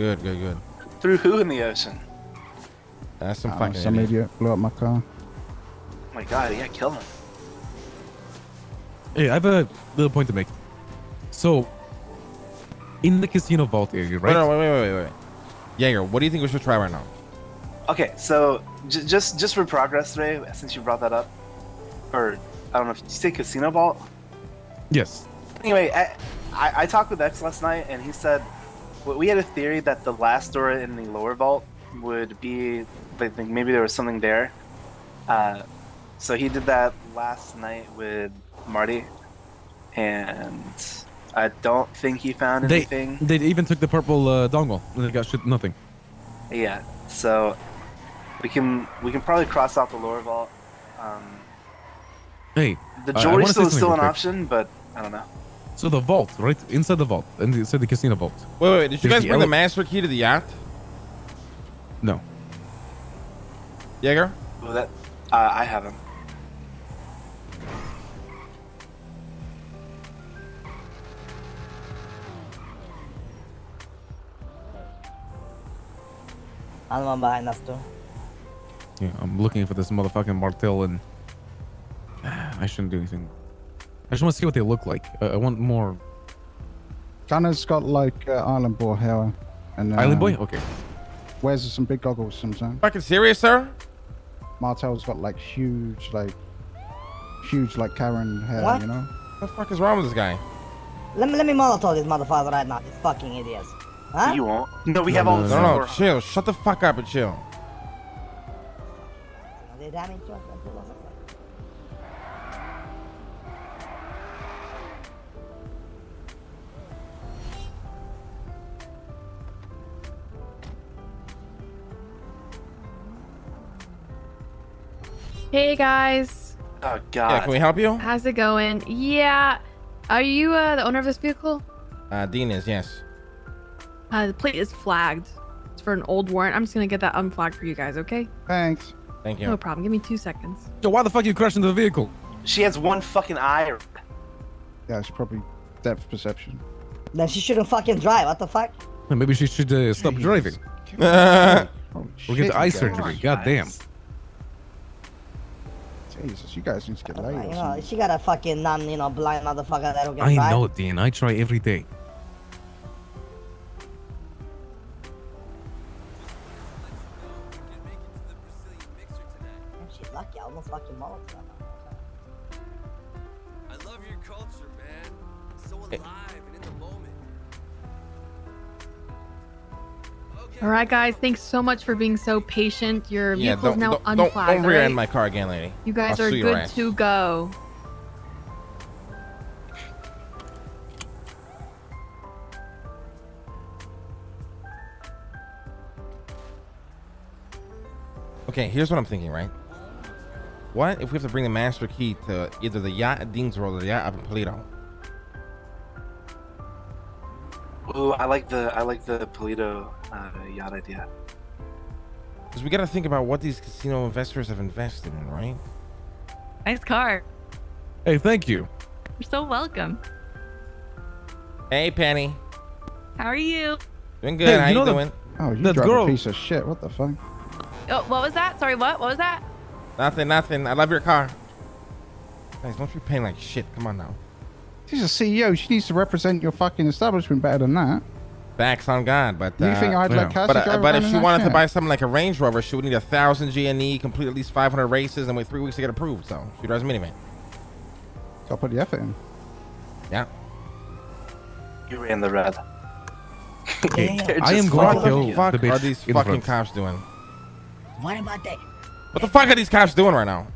Good, good, good. Threw who in the ocean? That's some fucking some idiot blew up my car. Oh my god, yeah, kill him. Hey, I have a little point to make. So, in the casino vault area, right? No, no, wait. Jaeger, what do you think we should try right now? Okay, so just for progress, Ray, since you brought that up, or I don't know, did you say casino vault? Yes. Anyway, I talked with X last night, and he said we had a theory that the last door in the lower vault would be, I think maybe there was something there. So he did that last night with Marty, and I don't think he found anything. They even took the purple dongle, and they got nothing. Yeah, so we can probably cross out the lower vault. Hey, the jewelry is still an option, but I don't know. So the vault, right inside the vault, and inside the casino vault. Wait, did you guys bring the master key to the yacht? No. Jaeger? Well, that I haven't. I'm on behind us too. Yeah, I'm looking for this motherfucking martel, and I shouldn't do anything. I just want to see what they look like. I want more. Gunner's got like Island Boy here. And, Island Boy? Okay. Wears some big goggles sometimes. Fucking serious, sir? Martel's got like huge like Karen hair, what? You know? What the fuck is wrong with this guy? Let me Molotov this motherfucker right now. This fucking idiot. Huh? You won't. No, we have all this. No, chill. Shut the fuck up and chill. Hey guys. Oh god. Yeah, can we help you? How's it going? Yeah. Are you the owner of this vehicle? Dean is, yes. The plate is flagged. It's for an old warrant. I'm just gonna get that unflagged for you guys, okay? Thanks. Thank you. No problem. Give me 2 seconds. So why the fuck are you crashing the vehicle? She has one fucking eye. Yeah, it's probably depth perception. Then she shouldn't fucking drive. What the fuck? Well, maybe she should stop driving. We'll get the eye surgery. God damn. Jesus, you guys need to get laid. You know, she got a fucking blind motherfucker that'll get by. I know, Dean. I try every day. Fucking Molotov. I love your culture, man. So alive and in the moment. Okay. All right, guys. Thanks so much for being so patient. Your vehicle's now unflagged. Don't rear end my car again, lady. You guys are good to go. Okay, here's what I'm thinking, right? What if we have to bring the master key to either the yacht at Dean's World or the yacht up in Palito? Ooh, I like the Palito yacht idea. Because we got to think about what these casino investors have invested in, right? Nice car. Hey, thank you. You're so welcome. Hey, Penny. How are you? Doing good. Hey, how you doing? Oh, you drove a piece of shit. What the fuck? Oh, what was that? Sorry, what? What was that? Nothing. I love your car. Guys, don't be paying like shit. Come on now. She's a CEO. She needs to represent your fucking establishment better than that. Facts on God, but you think I'd let Cassie drive but if she wanted to buy something like a Range Rover, she would need 1,000 G&E, complete at least 500 races, and wait 3 weeks to get approved. So she drives a minivan. Gotta put the effort in. Yeah. You ran the red. I am going to kill. What the fuck are these fucking cops doing? What about that? What the fuck are these cops doing right now?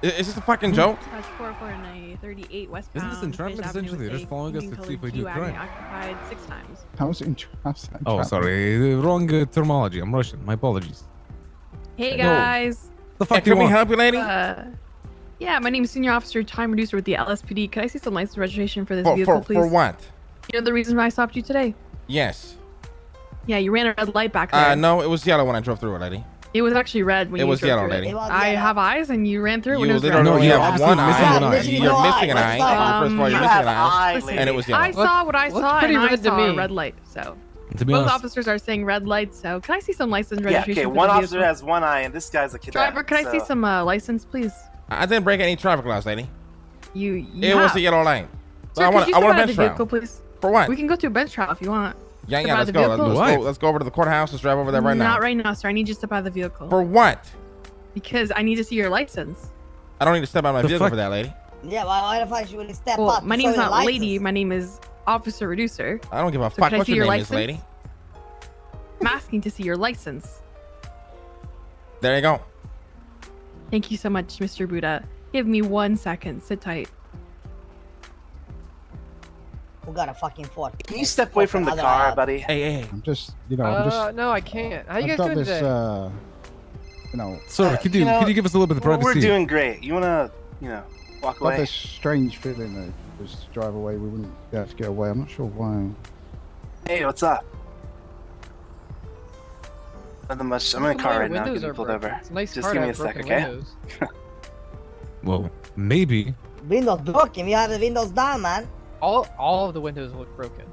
Is this a fucking joke? 44938 westbound. Isn't this entrapment essentially? They're just following us to see if we do crime. How is it entrapment? Oh, sorry. Wrong terminology. I'm Russian. My apologies. Hey, guys. The fuck can we help you, lady? Yeah, my name is Senior Officer Time Reducer with the LSPD. Can I see some license registration for this vehicle, please? For what? You know the reason why I stopped you today? Yes. Yeah, you ran a red light back there. No, it was yellow when I drove through it, lady. It was actually red when it you was yellow, lady. I have eyes, and you ran through it. You literally no, you have one eye. You're missing an eye. First of all, you're missing an eye, and it was yellow. I saw what I saw, and I saw a red light. So both officers are saying red lights. So can I see some license registration? Yeah, okay. One officer has one eye, and this guy's a kid. Driver, can I see some license, please? I didn't break any traffic laws, lady. It was a yellow line. So I want a bench trial, please. For what? We can go to a bench trial if you want. Yeah, yeah, let's go. Let's go over to the courthouse. Let's drive over there right now. Not right now, sir. I need you to step out of the vehicle. For what? Because I need to see your license. I don't need to step out of my vehicle for that, lady. Yeah, well, why the fuck you would step up? My name's not lady. My name is Officer Reducer. I don't give a fuck what your name is, lady. I'm asking to see your license. There you go. Thank you so much, Mr. Buddha. Give me 1 second. Sit tight. We got a fucking Ford. Can you step away from the car, buddy? Hey, hey. I'm just, you know, no, I can't. How you guys doing today? You know. Sir, could you give us a little bit of privacy? We're doing great. You wanna, you know, walk away? Got this strange feeling that just to drive away, we wouldn't be able to get away. I'm not sure why. Hey, what's up? Nothing much. I'm in a car right now. Getting pulled over. It's nice. Just give me a sec, okay? Well, maybe. Windows broken. We have the windows down, man. All of the windows look broken.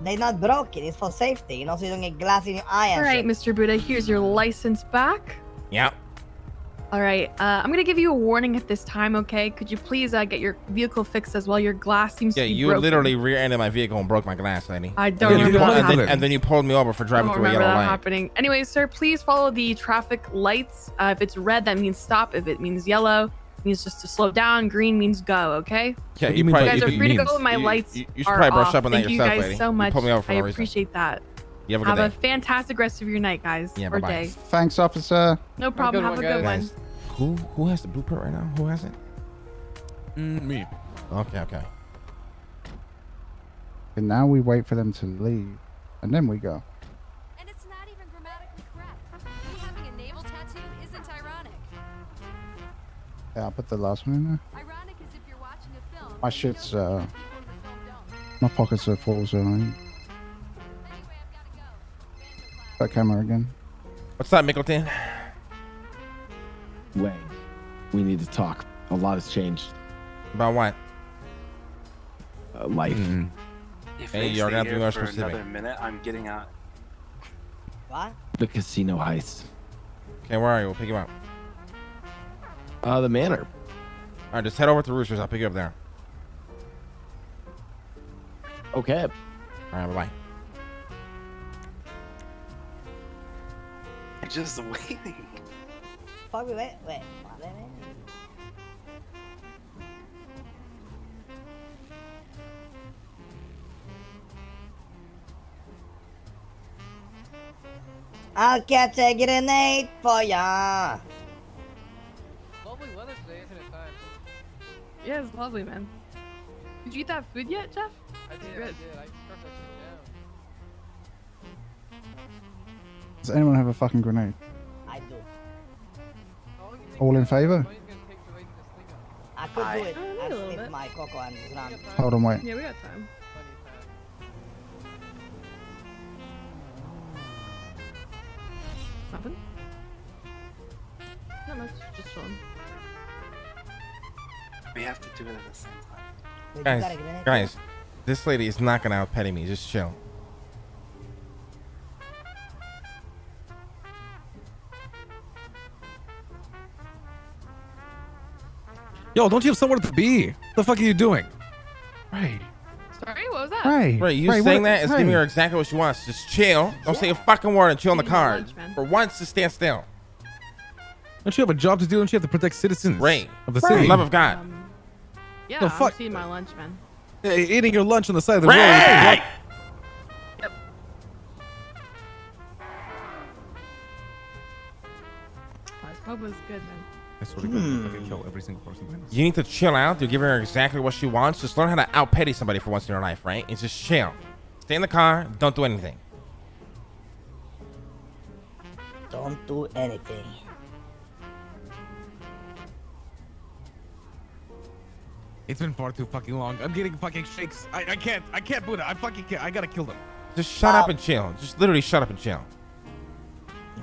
They're not broken. It's for safety. You know, so you don't get glass in your eye. All right, Mr. Buddha. Here's your license back. Yep. All right. I'm gonna give you a warning at this time, okay? Could you please get your vehicle fixed as well? Your glass seems to be broken. Yeah, you literally rear-ended my vehicle and broke my glass, lady. I don't remember that happening. And then you pulled me over for driving through a yellow light. I don't remember that happening. Anyway, sir, please follow the traffic lights. If it's red, that means stop. If it means yellow, means just to slow down. Green means go. Okay. Yeah, you probably, guys are free to go. My lights you should are probably brush off. Up on that yourself, lady. Thank you guys so much. I appreciate that. You have a good day. A fantastic rest of your night, guys. Yeah, bye bye. Thanks, officer. No problem. Have a good one. Who has the blueprint right now? Who has it? Me. Okay. And now we wait for them to leave, and then we go. And it's not even grammatically correct. Me having a navel tattoo isn't ironic. Yeah, I'll put the last one in there. Ironic is if you're watching a film. My shit's, my pockets are full, so I ain't. That camera again. What's up, Mickleton? Wait, we need to talk. A lot has changed. About what? Life. Hey, you're gonna be more specific. Another minute, I'm getting out. What? The casino heist. Okay, where are you? We'll pick you up. The manor. All right, just head over to Roosters. I'll pick you up there. Okay. All right, bye-bye. I'm just waiting. Fuck, wait. I'll catch a grenade for ya. Yeah, it's lovely, man. Did you eat that food yet, Jeff? I did. I struck that shit down. Does anyone have a fucking grenade? I do. All in favor? I could do it. I sniffed my cocoa and run. Hold on, wait. Yeah, we got time. Nothing? Not much, just chilling. We have to do it at the same time. Guys, this lady is not gonna out-petty me. Just chill. Yo, don't you have somewhere to be? What the fuck are you doing? Right. Sorry, what was that? Right. You saying that is giving her exactly what she wants. Just chill. Don't say a fucking word and chill on the car. For once, just stand still. Don't you have a job to do? Don't you have to protect citizens of the city? Love of God. Yeah, no, I'm eating my lunch, man. Hey, eating your lunch on the side of the road. Yep. This pub was good, man. It's really good. I can kill every single person. You need to chill out. You're giving her exactly what she wants. Just learn how to out-petty somebody for once in your life, right? It's just chill. Stay in the car. Don't do anything. Don't do anything. It's been far too fucking long. I'm getting fucking shakes. I can't, Buddha. I fucking can't. I gotta kill them. Just shut up and chill. Just literally shut up and chill.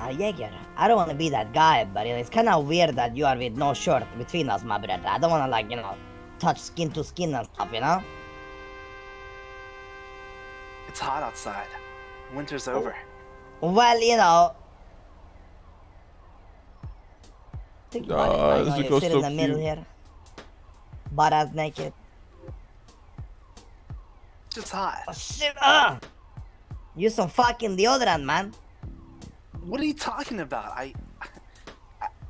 a Jaeger. I don't want to be that guy, but it's kind of weird that you are with no shirt between us, my brother. I don't want to, like, you know, touch skin to skin and stuff, you know? It's hot outside. Winter's over. Well, you know... Think about it, right? You sit in the middle here. Butt ass naked. It's hot. Oh, shit! Use some fucking deodorant, man. What are you talking about?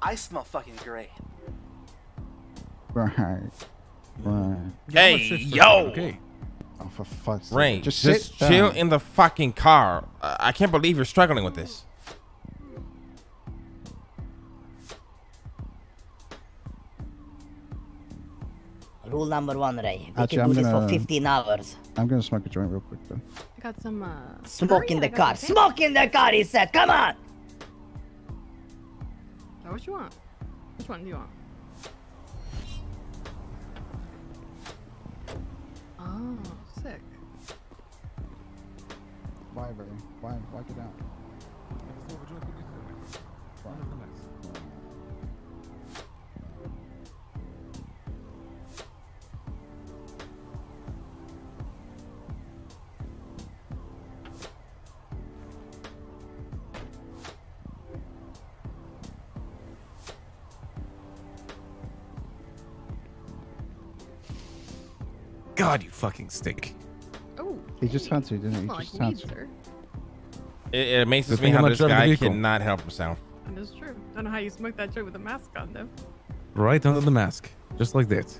I smell fucking great. Right. Hey, yo! Okay. Oh, for fuck's sake. Ray, just chill in the fucking car. I can't believe you're struggling with this. Rule number one, Ray. We can do this for 15 hours. I'm gonna smoke a joint real quick, though. I got some, smoke in the car. Smoke in the car, he said. Come on! Now, what you want? Which one do you want? Oh, sick. Why, Ray? Why get out? God, you fucking stink. Oh, he just had to, didn't he? He just had to. It amazes me how this guy cannot help himself. That is true. Don't know how you smoke that joint with a mask on, though. Right under the mask, just like that.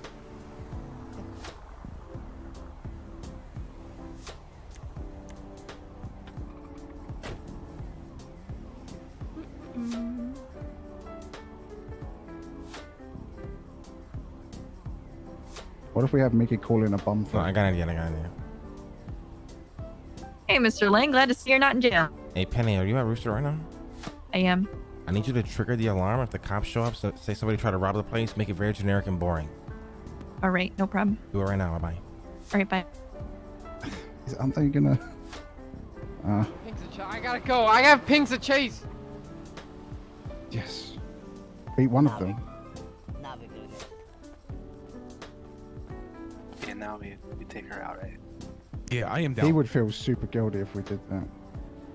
What if we have Mickey call in a bum thing? No, I got it. Hey, Mr. Lang, glad to see you're not in jail. Hey, Penny, are you at Rooster right now? I am. I need you to trigger the alarm if the cops show up. So, say somebody tried to rob the place, make it very generic and boring. All right, no problem. Do it right now. Bye-bye. All right, bye. Aren't they gonna... I gotta go. I have pings to chase. Yes. Beat one of them. Now we take her out, right? Yeah, I am down. He would feel super guilty if we did that.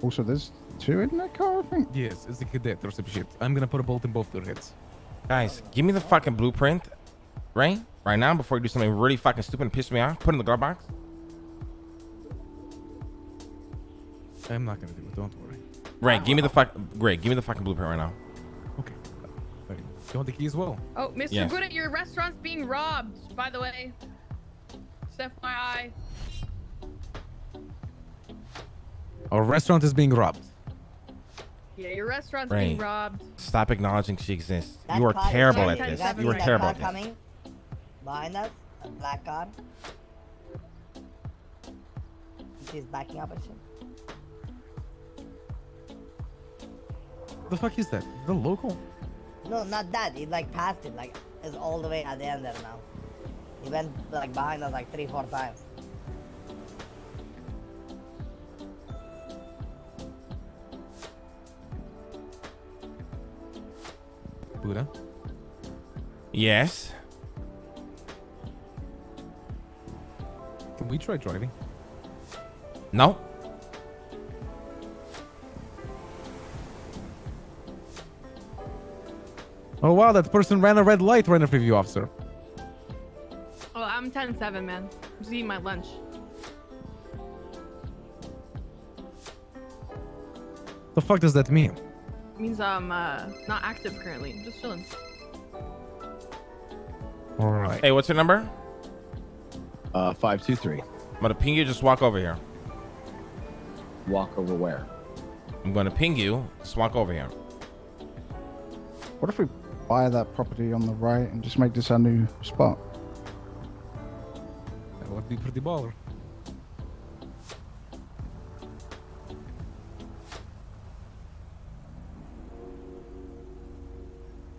Also, there's two in that car, I think. Yes, it's a cadet or some shit. I'm gonna put a bolt in both their heads. Guys, give me the fucking blueprint, right? Right now, before you do something really fucking stupid and piss me off, put it in the glove box. I'm not gonna do it. Don't worry. Right, give me the fuck. Great, give me the fucking blueprint right now. Okay. Right. You want the key as well? Oh, Mr. Yes. Good, your restaurant's being robbed, by the way. FYI. Our restaurant is being robbed. Yeah, your restaurant's being robbed. Stop acknowledging she exists. You are terrible at this. You are terrible at this. Behind us, a black car. She's backing up at you. The fuck is that? The local? No, not that. It like passed it. Like it's all the way at the end there now. He went like behind us like 3-4 times. Buddha? Yes. Can we try driving? No. Oh wow, that person ran a red light right in front of you, officer. Oh, I'm 10-7, man. I'm just eating my lunch. The fuck does that mean? It means I'm not active currently. I'm just chilling. All right. Hey, what's your number? 523. I'm gonna ping you. Just walk over here. Walk over where? I'm gonna ping you. Just walk over here. What if we buy that property on the right and just make this our new spot? Be pretty baller.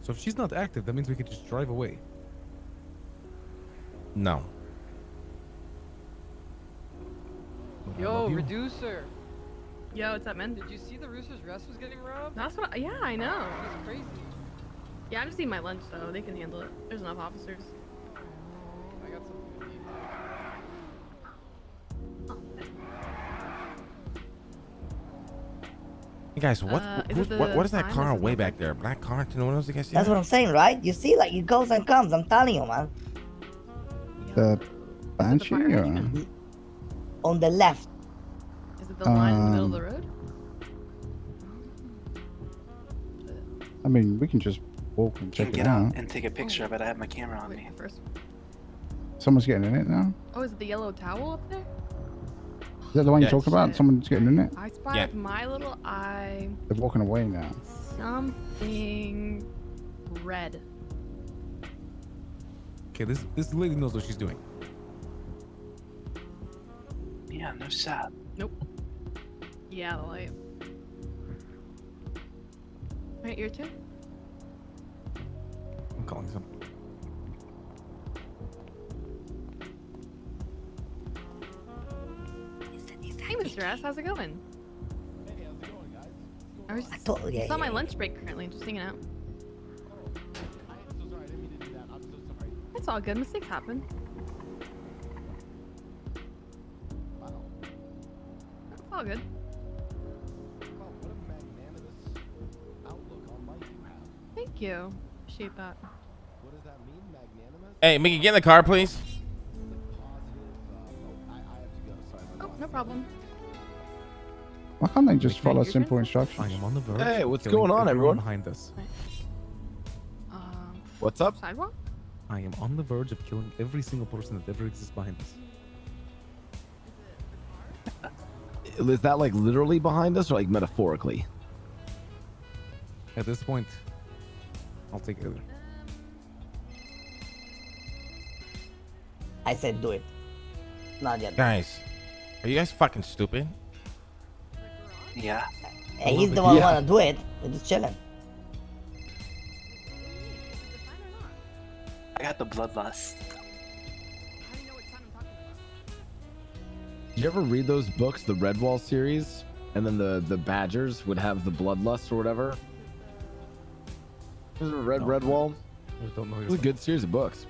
So if she's not active, that means we could just drive away. No. Yo, reducer. Yo, what's up, man? Did you see the Rooster's Rest was getting robbed? That's what. Yeah, I know. It's crazy. Yeah, I'm just eating my lunch, so they can handle it. There's enough officers. I got some food to eat. Hey guys, what is that car way back there? Black car to the windows against you? That's what I'm saying, right? You see, like, it goes and comes. I'm telling you, man. The Banshee? On the left. Is it the line in the middle of the road? I mean, we can just walk and check it out. And take a picture of it. I have my camera on me. Someone's getting in it now. Oh, is it the yellow towel up there? Is that the one you talked about? Someone's getting in it? I spy with my little eye. They're walking away now. Something red. Okay, this lady knows what she's doing. Yeah, no shot. Nope. Yeah, the light. Right, your turn. I'm calling some. Hey, Mr. S, how's it going? Hey, how's it going, guys? I was just on my lunch break currently, just hanging out. Oh, I'm so sorry. I didn't mean to do that. I'm so sorry. It's all good. Mistakes happen. Wow. It's all good. Wow, what a magnanimous outlook on life you have. Thank you. Appreciate that. What does that mean, magnanimous? Hey, Mickey, get in the car, please. Oh, no problem. Why can't they just follow simple instructions? I'm on the verge. Hey, what's going on, everyone? Behind us. What's up? Sidewalk? I am on the verge of killing every single person that ever exists behind us. Is that like literally behind us or like metaphorically? At this point, I'll take it. I said do it. Not yet. Guys, are you guys fucking stupid? Yeah. Hey, he's the one who wanna do it. We're just chilling. I got the bloodlust. Did you ever read those books, the Redwall series? And then the badgers would have the bloodlust or whatever? There's a Redwall. It's a good series of books.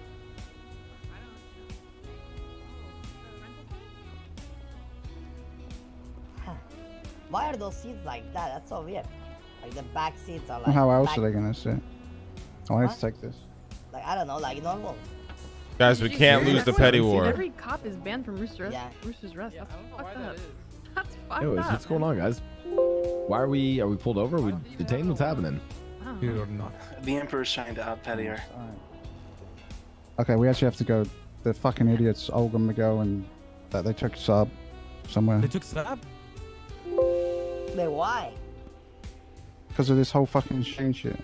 Why are those seats like that? That's so weird. Like the back seats are like. How else are they gonna sit? I want to take this. Like I don't know, like normal. Guys, we can't lose the petty war. Every cop is banned from Rooster's Rest. Yeah, that's fucked up. What's going on, guys? Why are we pulled over? Are we detained? What's happening? Dude, or not. The Emperor's trying to out petty her. Okay, we actually have to go. The fucking idiots all gonna go and that they took Saab somewhere. They took Saab. Why? Because of this whole fucking chain shit.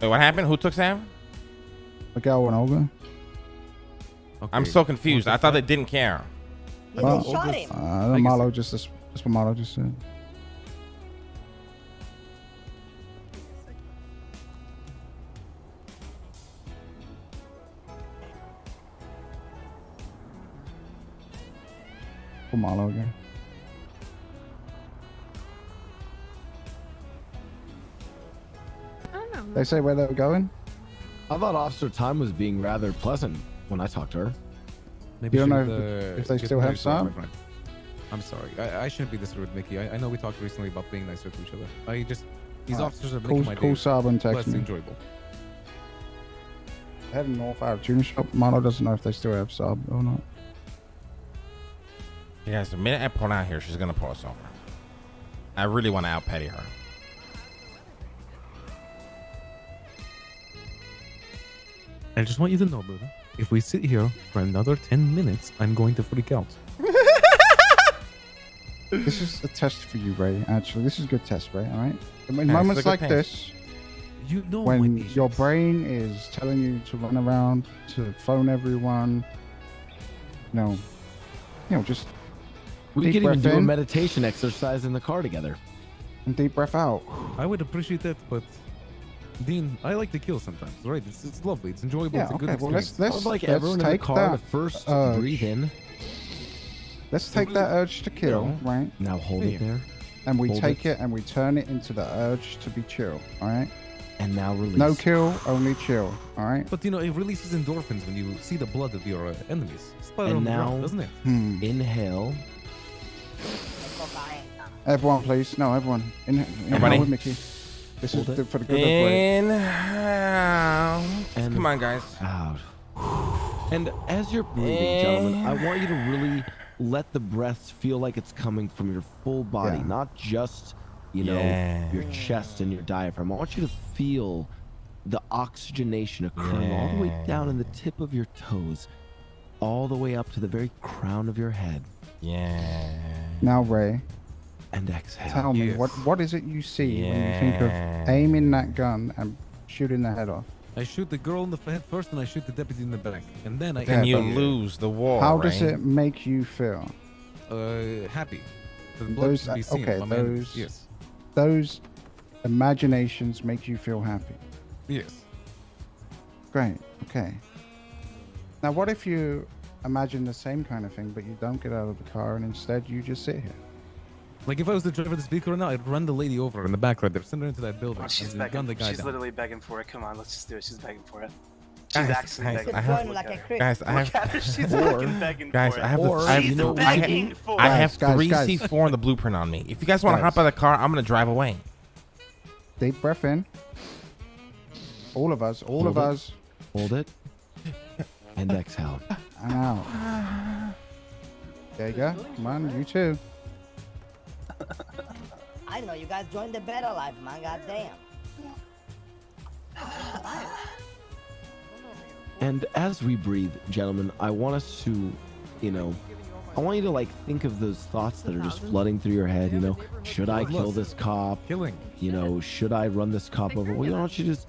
Wait, what happened? Who took Sam? The guy went over. Okay. I'm so confused. I thought they didn't care. Yeah, they shot him. Marlo just what Marlo just said. What Marlo again? They say where they were going? I thought Officer Time was being rather pleasant when I talked to her. Maybe you don't know if they still have some? I'm sorry. I shouldn't be this rude, Mickey. I know we talked recently about being nicer to each other. I just... These officers are making my day less enjoyable. Heading north out of Junior Shop. Mano doesn't know if they still have Saab or not. You guys, the minute I pull out here, she's going to pull us over. I really want to out-petty her. I just want you to know, brother, if we sit here for another 10 minutes, I'm going to freak out. This is a test for you, Ray, actually. This is a good test, Ray, all right? In moments like this, you know when your brain is telling you to run around, to phone everyone, you know, just we could even do a meditation exercise in the car together. And deep breath out. I would appreciate that, but... Dean, I like to kill sometimes, right? It's lovely. It's enjoyable. Yeah, it's a good experience. Well, let's everyone take in the car to first breathe in. Let's take that urge to kill, right? Now hold it there. and we take it and we turn it into the urge to be chill, all right? And now release. No kill, only chill, all right? But, you know, it releases endorphins when you see the blood of your enemies. And now, doesn't it? Inhale. Everyone, please. No, everyone. Inhale with Mickey. This is for the good of the Inhale. And come on, guys. Out. And as you're breathing, gentlemen, I want you to really let the breaths feel like it's coming from your full body, not just, you know, your chest and your diaphragm. I want you to feel the oxygenation occurring all the way down in the tip of your toes, all the way up to the very crown of your head. Now, Ray. And exhale. Tell me, what is it you see when you think of aiming that gun and shooting the head off? I shoot the girl in the head first, and I shoot the deputy in the back, and then I. Then you lose the war. How does it make you feel? Happy. The blood to be seen. Okay, those imaginations make you feel happy. Yes. Great. Okay. Now, what if you imagine the same kind of thing, but you don't get out of the car, and instead you just sit here? Like, if I was the driver of this vehicle right now, I'd run the lady over in the back right there, send her into that building. Oh, she's begging. She's literally begging for it. Come on, let's just do it. She's begging for it. She's actually begging for it. Guys, I have. She's fucking begging for it. I have 3C4 in the blueprint on me. If you guys want to hop out of the car, I'm going to drive away. Deep breath in. All of us. All of us. Hold it. And exhale. I'm out. There you go. Come on, you too. I know you guys joined the better life, man. Goddamn. And as we breathe, gentlemen, I want us to, you know, I want you to like think of those thoughts that are just flooding through your head. You know, should I kill this cop? You know, should I run this cop over? Well, why don't you just?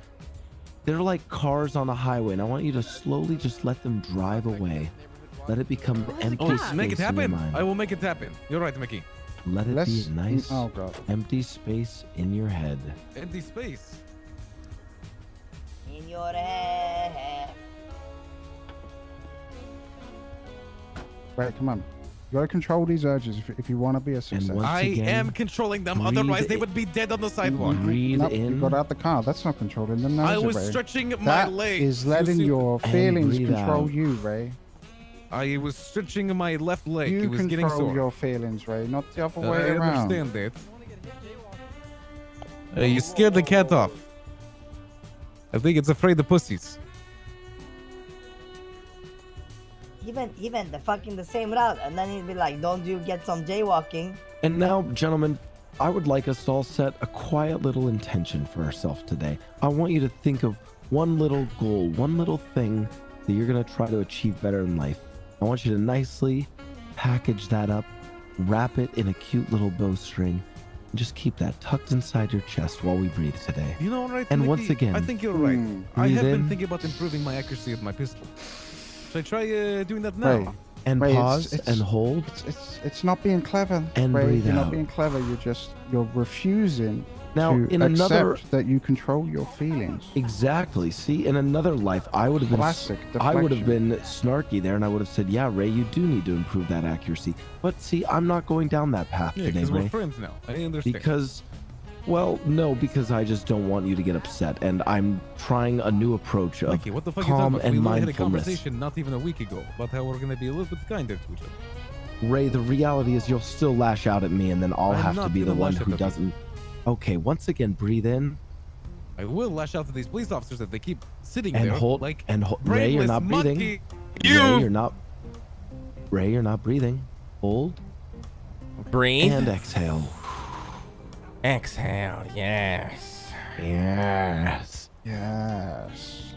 They're like cars on the highway, and I want you to slowly just let them drive away. Let it become empty space in your mind. I will make it happen. You're right, Mickey. Let it be nice, empty space in your head. Empty space in your head. Right, come on. You gotta control these urges if you want to be a success. I am controlling them, otherwise they would be dead on the sidewalk. Nope, you got out the car. That's not controlling them. I was stretching my legs. That is letting your feelings control you, Ray. I was stretching my left leg. It was getting sore. You control your feelings, Ray, not the other way around. I understand that. You scared the cat off. I think it's afraid of pussies. Even the fucking the same route, and then he'd be like, "Don't you get some jaywalking?" And now, gentlemen, I would like us to all set a quiet little intention for ourselves today. I want you to think of one little goal, one little thing that you're gonna try to achieve better in life. I want you to nicely package that up, wrap it in a cute little bowstring, and just keep that tucked inside your chest while we breathe today. You know, right? And Mickey, once again, I think you're right. I have been thinking about improving my accuracy of my pistol. Should I try doing that now? Ray, pause and hold. It's not being clever. And Ray, breathe out. Not being clever. You're refusing. Now, in another, that you control your feelings. Exactly. See, in another life, I would have been snarky there, and I would have said, "Yeah, Ray, you do need to improve that accuracy." But see, I'm not going down that path today, Ray. We're friends now. I understand. Because, well, no, because I just don't want you to get upset, and I'm trying a new approach of Mickey, what the fuck calm and mindfulness. We had a conversation not even a week ago about how we're going to be a little bit kinder to each other. Ray, the reality is, you'll still lash out at me, and then I'll have to be the one who doesn't. Okay, once again, breathe in. I will lash out to these police officers if they keep sitting there. And hold. Ray, you're not breathing. Ray, you're not breathing. Hold. Breathe. And exhale. Exhale. Yes. Yes. Yes.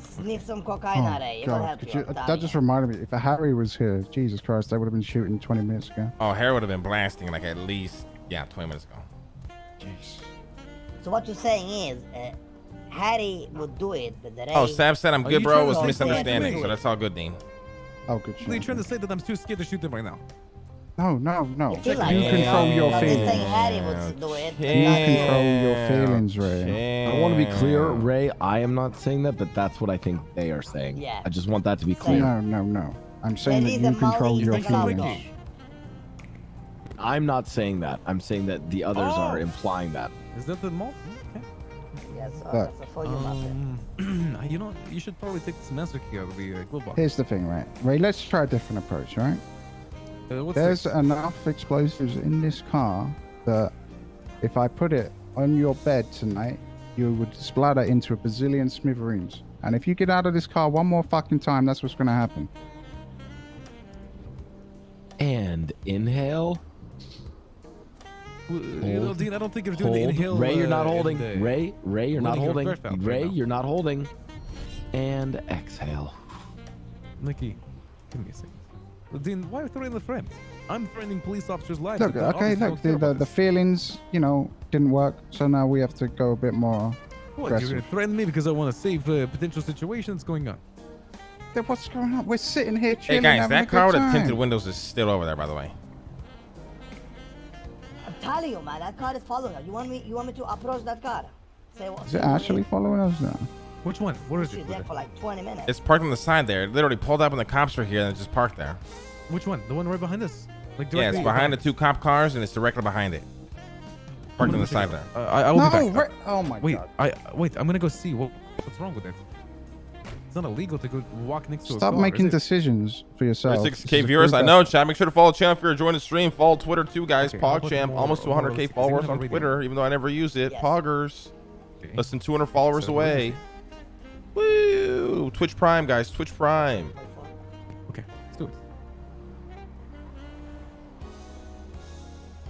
Sniff some cocaine, Ray. It'll help you. That just reminded me. If Harry was here, Jesus Christ, they would have been shooting 20 minutes ago. Oh, Harry would have been blasting like at least 20 minutes ago. So what you're saying is, Harry would do it, but the Ray... Oh, Sam said I'm good, bro. It was misunderstanding, so that's all good, Dean. Oh, good shot. Are you trying to say that I'm too scared to shoot them right now? No, no, no. You control your feelings. Harry would do it. You control your feelings, Ray. I want to be clear, Ray. I am not saying that, but that's what I think they are saying. Yeah. I just want that to be clear. No, no, no. I'm saying that you control your feelings. I'm not saying that. I'm saying that the others are implying that. Is that the mop? Okay. Yes, that's a for you muffin. You know, you should probably take this masterkey over the glue box. Here's the thing, right? Ray, let's try a different approach, right? There's enough explosives in this car that if I put it on your bed tonight, you would splatter into a bazillion smithereens. And if you get out of this car one more fucking time, that's what's going to happen. And inhale. You know, Dean, I don't think I'm doing the inhale. Ray, you're not holding. Ray, you're not holding. Ray, you're not holding. And exhale. Mickey, give me a second. Dean, why are you threatening the friend? I'm threatening police officers' lives. Look, okay, look, the feelings, you know, didn't work. So now we have to go a bit more aggressive. You're going to threaten me because I want to save potential situations going on? Then what's going on? We're sitting here chilling. Hey guys, that car with the tinted windows is still over there, by the way. I'm telling you, man, that car is following us. You want me to approach that car? Say, what, is it actually following us now? Which one? Where is it? There for like 20 minutes. It's parked on the side there. It literally pulled up when the cops were here and it just parked there. Which one? The one right behind us? Like, yeah, it's behind the two cop cars and it's directly behind it. Parked on the side there. I will be back. Oh my God. Wait, I'm going to go see what's wrong with it. It's not illegal to go walk next to a car. Stop making decisions for yourself. 6K viewers, I know, chat. Make sure to follow the channel if you're enjoying the stream. Follow Twitter too, guys. Okay, PogChamp, almost 200K followers on Twitter, even though I never use it. Yes. Poggers, less than 200 followers away. Woo! Twitch Prime, guys. Twitch Prime. Okay, let's do it.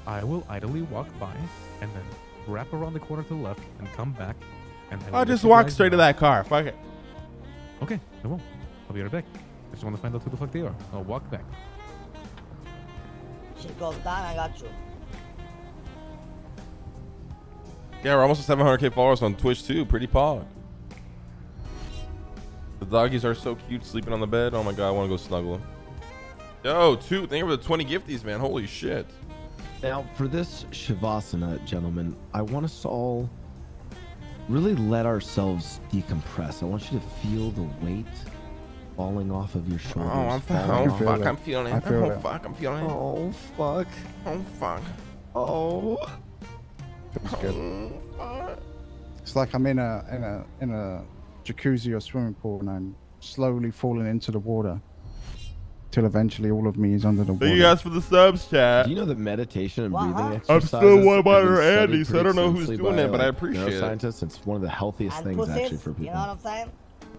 I will idly walk by and then wrap around the corner to the left and come back. And I'll just walk straight to that car. Fuck it. Okay, I won't. I'll be right back. I just want to find out who the fuck they are. I'll walk back. She goes down, I got you. Yeah, we're almost at 700K followers on Twitch too. Pretty pog. The doggies are so cute sleeping on the bed. Oh my God, I want to go snuggle them. Yo, thank you for the 20 gifties, man. Holy shit. Now, for this Shavasana, gentlemen, I want us all really let ourselves decompress. I want you to feel the weight falling off of your shoulders. Oh, I'm feeling it. Oh, fuck, I'm feeling it. Oh, fuck. Oh, fuck. Oh. It's good. Oh, it's like I'm in a jacuzzi or swimming pool, and I'm slowly falling into the water till eventually all of me is under the water. Thank you guys for the subs, chat. Do you know that meditation and breathing exercises? I'm still one by Andy, so I don't know who's doing it, but I appreciate it. Neuroscientists, it's one of the healthiest things actually for people. You know what I'm saying?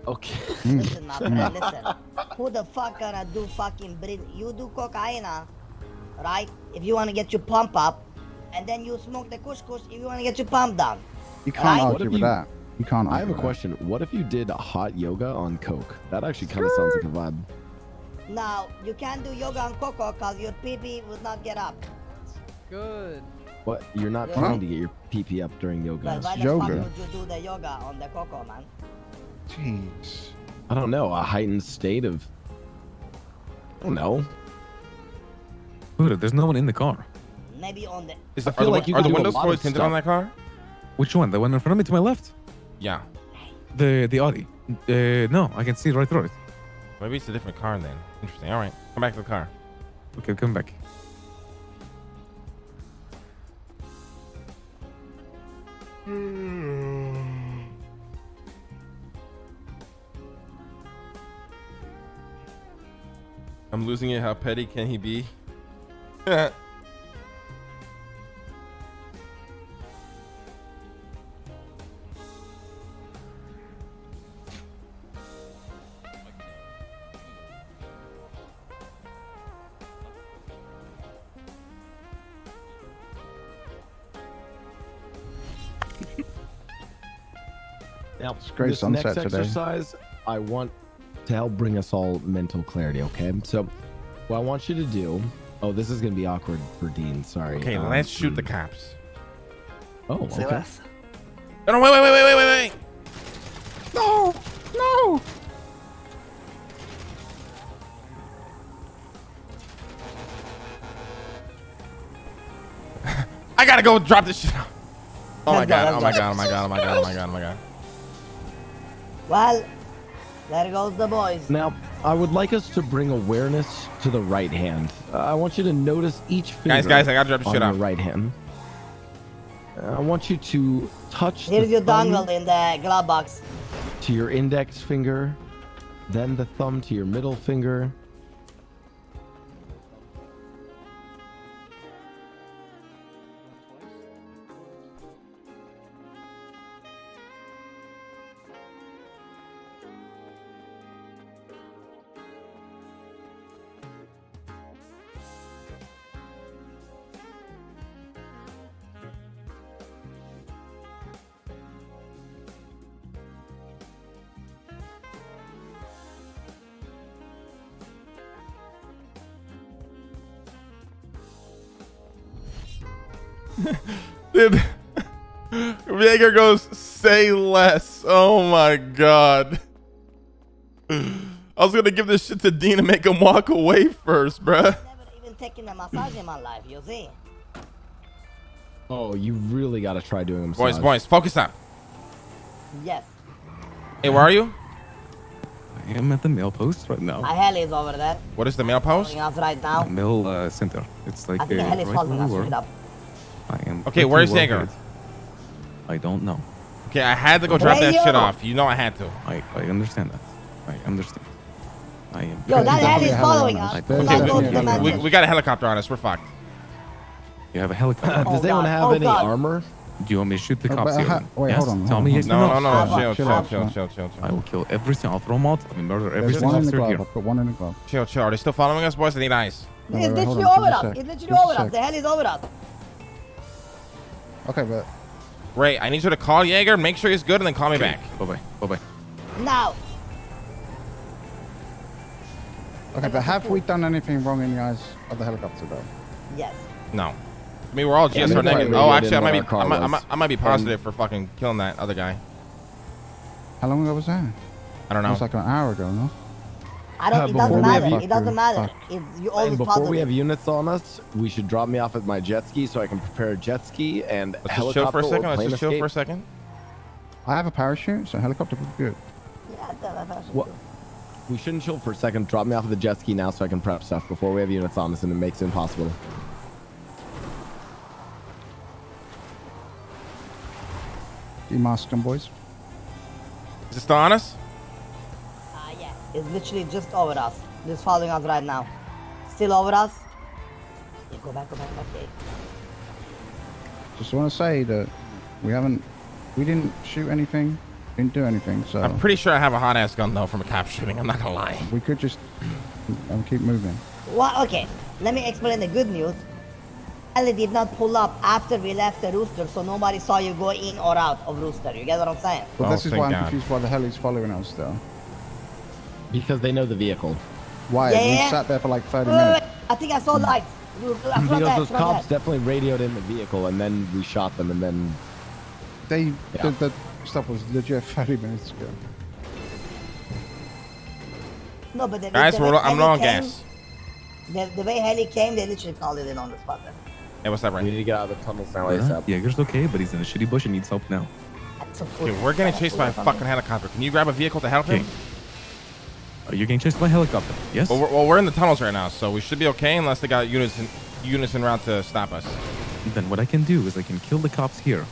Okay. Listen, my friend, listen. Who the fuck gonna do fucking breathing? You do cocaine, right? If you want to get your pump up, and then you smoke the kush-kush if you want to get your pump down. You can't argue with that. You can't. I have a question. What if you did hot yoga on coke? That actually kind of sounds like a vibe. Now, you can't do yoga on cocoa because your pee-pee would not get up. Good. What? You're not trying to get your pee-pee up during yoga. But why the fuck would you do the yoga on the cocoa, man? Jeez. I don't know. A heightened state of... I don't know. Buddha, there's no one in the car. Maybe on the... I feel like you can do a lot of stuff. Are the windows fully tinted on that car? Which one? The one in front of me to my left? Yeah. The Audi. No, I can see right through it. Maybe it's a different car then. Interesting. All right, come back to the car. Okay, come back. I'm losing it. How petty can he be? Now, this next exercise, I want to help bring us all mental clarity, okay? So, what I want you to do... Oh, this is going to be awkward for Dean, sorry. Okay, let's shoot the cops. Oh, okay. No, wait. No, no. I got to go drop this shit off. Oh, my God. Oh, my God. Well, there goes the boys. Now, I would like us to bring awareness to the right hand. I want you to notice each finger. Guys, I gotta drop the shit off. Right hand. I want you to touch. Here's your dongle in the glove box. To your index finger, then the thumb to your middle finger. Dude, Jaeger goes, say less. Oh my god. I was gonna give this shit to Dean and make him walk away first, bruh. I've never even taken a massage in my life, you see. Oh, you really gotta try doing a massage. Boys, focus up. Yes. Hey, where are you? I am at the mail post right now. Hell is over there. What is the mail post? Us right now. The mail center. It's like a hell is following us right up. Okay, where's Jaeger? I don't know. Okay, I had to go drop that shit off. You know I had to. I understand that. I understand. I am. Yo, that head is following us. Okay, we got a helicopter on us. We're fucked. You have a helicopter. Does anyone have any armor? Do you want me to shoot the cops here? Wait, hold on. Tell me. No. Chill. I will kill every single throw and murder every single officer here. Put one in the glove. Chill. Are they still following us, boys? I need eyes. It's literally over us. The hell is over us. Okay, but Ray, I need you to call Jaeger, make sure he's good, and then call me back. Bye-bye. No. Okay, but have we done anything wrong in the eyes of the helicopter, though? Yes. No. I mean, we're all GSR negative. Oh, actually, I might be positive for fucking killing that other guy. How long ago was that? I don't know. It was like an hour ago, no? It doesn't matter. Before we have units on us, we should drop me off at my jet ski so I can prepare a jet ski and helicopter. Let's just chill for a second. I have a parachute, so helicopter would be good. Yeah, I have a parachute. We shouldn't chill for a second. Drop me off at the jet ski now so I can prep stuff before we have units on us, and it makes it impossible. Demask them, boys. Is it still on us? It's literally just over us. It's following us right now. Still over us. Yeah, go back. Okay. Just want to say that we didn't shoot anything, didn't do anything. So I'm pretty sure I have a hot ass gun though from a cop shooting. I'm not gonna lie. We could just keep moving. Well, okay. Let me explain the good news. Ellie did not pull up after we left the rooster, so nobody saw you go in or out of rooster. You get what I'm saying? Well, this is why I'm confused. Why the hell he's following us though? Because they know the vehicle. Why? Yeah. We sat there for like 30 minutes. I think I saw lights. Those cops definitely radioed in the vehicle, and then we shot them, and then the stuff was legit 30 minutes ago. No, but guys, I'm low on gas. The way Haley came, they literally called it in on the spot. Then. Hey, what's up, Ryan? We need to get out of the tunnel now. Jaeger's okay, but he's in a shitty bush and needs help now. Dude, we're getting chased by a fucking helicopter. Can you grab a vehicle to help him? Are you getting chased by a helicopter? Yes. Well, we're in the tunnels right now, so we should be okay unless they got units en route to stop us. Then what I can do is I can kill the cops here.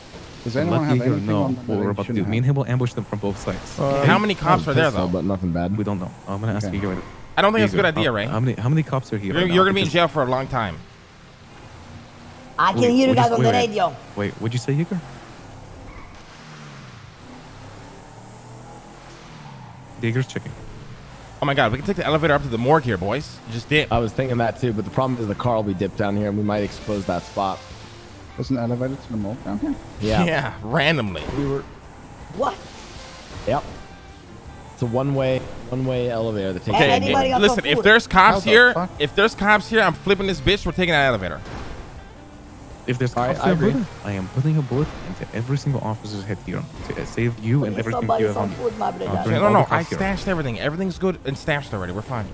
Does anyone have anything on them? What we're about to do. Me and him will ambush them from both sides. Okay. How many cops are there though? But nothing bad. We don't know. I'm gonna ask Jaeger. I don't think that's a good idea, Ray. How many cops are here? You're gonna be in jail for a long time. I can hear you guys on the radio. Wait, what'd you say, Jaeger? Jaeger's checking. Oh my god, we can take the elevator up to the morgue here, boys. Just dip. I was thinking that too, but the problem is the car will be dipped down here and we might expose that spot. There's an elevator to the morgue down here? Yeah. Yeah, randomly. What? Yep. It's a one-way elevator that takes okay, listen, if there's cops here, I'm flipping this bitch, we're taking that elevator. If there's cops here, I am putting a bullet into every single officer's head here to save you and everything you have on you. No, I stashed everything. Everything's good and stashed already. We're fine.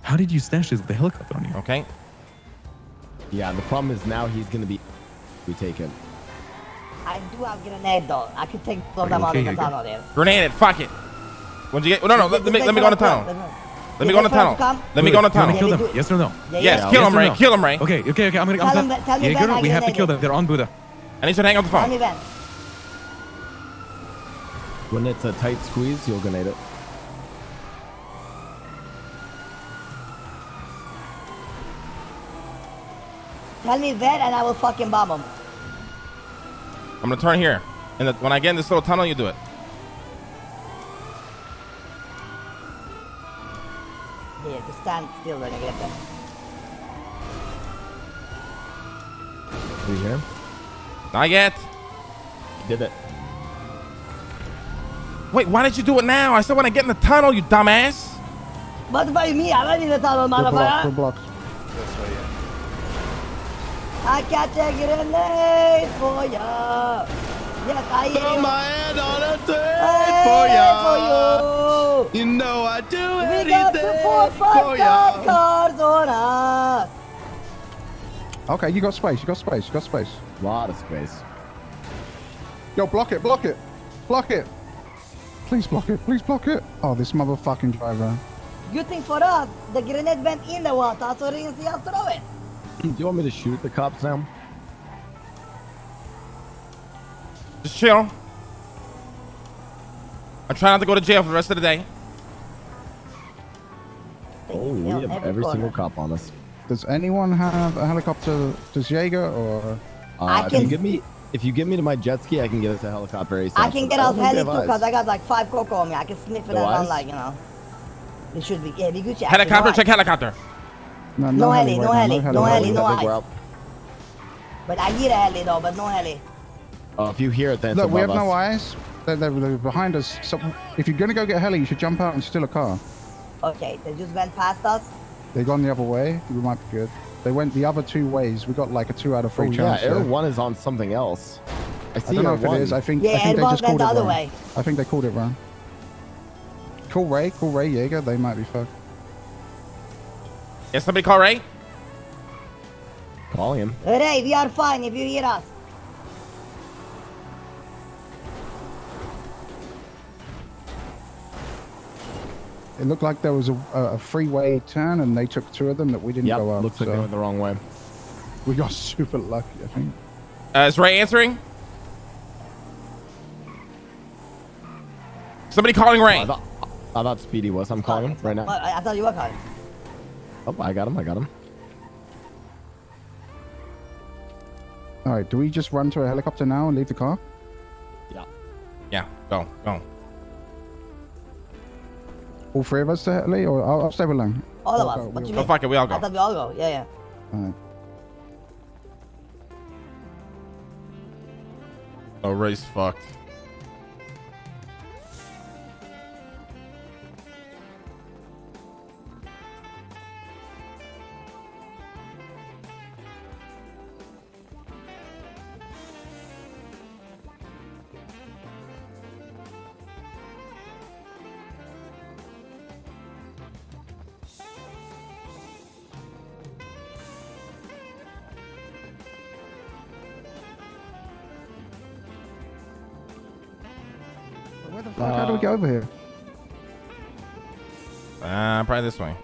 How did you stash this with the helicopter on you? Okay. Yeah, the problem is now he's going to be... We take him. I do have grenade, though. I could take... Grenade it. Fuck it. When'd you get... No, let me go into town. Let me go on the tunnel. Let me go on the tunnel. Kill them? Yes or no? Yes. Kill them, Ray. Kill them, Ray. Okay. Okay. Okay. I'm gonna. Jaeger, we have to kill them. They're on Buddha. I need you to hang up the phone. When it's a tight squeeze, you'll grenade it. Tell me that, and I will fucking bomb him. I'm gonna turn here, and when I get in this little tunnel, you do it. Yeah, just stand still when I get there. Are you here? Not yet. You did it. Wait, why did you do it now? I still want to get in the tunnel, you dumbass. What by me? I'm not in the tunnel, motherfucker. We're blocked. This way, yeah. I catch a grenade for ya. Yes, I am. Put my hand on a thread for ya. You know I do anything. We got the four cars on us. Okay, you got space. You got space. You got space. A lot of space. Yo, block it. Block it. Block it. Please block it. Please block it. Oh, this motherfucking driver. Good thing for us, the grenade went in the water, so they didn't see us throw it. Do you want me to shoot the cops now? Just chill. I try not to go to jail for the rest of the day. Oh, we have every single cop on us. Does anyone have a helicopter? Does Jaeger or? If you give me to my jet ski, I can get us a helicopter. I can get us a helicopter because I got like 5 cocoa on me. I can sniff it out, like, you know. It should be, yeah, be good. Helicopter, check helicopter. No, no heli, no heli, no heli, no ice. But I hear a heli though, but no heli. Oh, if you hear it, then look, we have no ice. They're behind us. So if you're gonna go get a heli, you should jump out and steal a car. Okay, they just went past us. They've gone the other way. We might be good. They went the other 2 ways. We got like a 2 out of 3 chance. Yeah, Air 1 is on something else. I don't know if it is. I think they just called it wrong. I think they called it wrong. Call Ray, Jaeger. They might be fucked. Yeah, somebody call Ray. Call him. Ray, we are fine if you hear us. It looked like there was a freeway turn, and they took 2 of them that we didn't go up. Looks like they went the wrong way. We got super lucky, I think. Is Ray answering? Somebody calling Ray. I thought Speedy was. I'm calling him right now. I thought you were calling. Oh, I got him. I got him. All right. Do we just run to a helicopter now and leave the car? Yeah. Yeah. Go. Go. All 3 of us to heli, or I'll stay with Lang. All of us. What you mean? Oh, fuck it. We all go. I thought we all go. Yeah, yeah. All right. Oh, Ray's fucked. Where the fuck? How do we get over here? Probably this way.